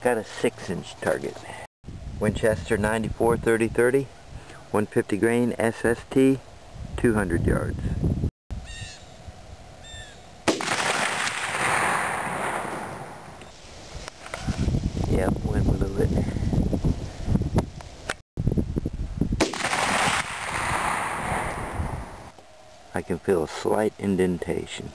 Got a 6-inch target. Winchester 94-30-30, 150 grain SST, 200 yards. Yep, went with a little bit. I can feel a slight indentation.